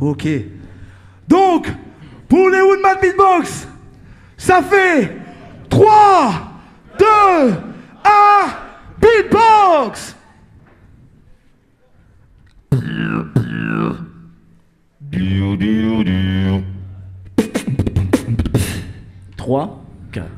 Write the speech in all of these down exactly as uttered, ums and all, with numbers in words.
Ok. Donc, pour les Woodman Beatbox, ça fait trois, deux, un, Beatbox! trois, quatre.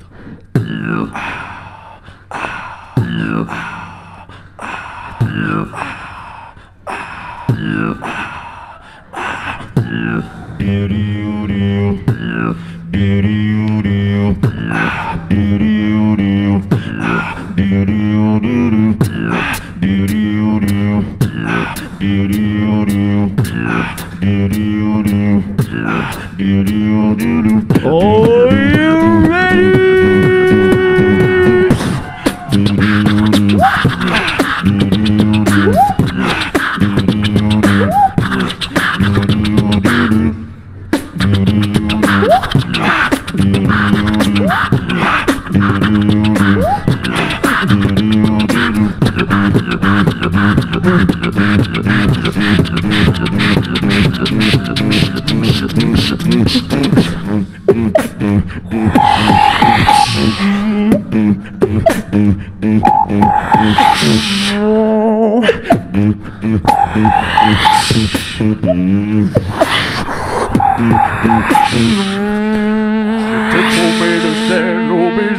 Oh, you ready?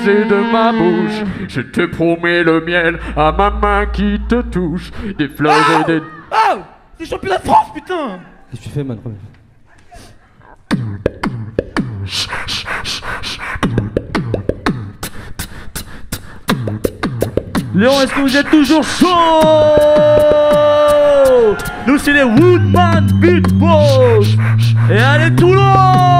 De ma bouche, je te promets le miel à ma main qui te touche, des fleurs oh et des... Oh, c'est le championnat de France, putain. Qu'est-ce que tu fais, man? Lyon, est-ce que vous êtes toujours chaud? Nous, c'est les Woodman Beatbox. Et allez tout long.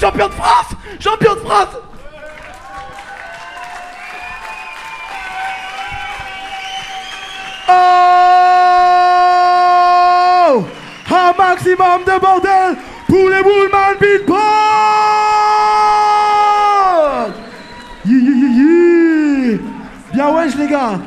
Champion de France! Champion de France! Oh! Un maximum de bordel pour les Woodman Beatbox! Yi yi yi yi! Bien wesh les gars!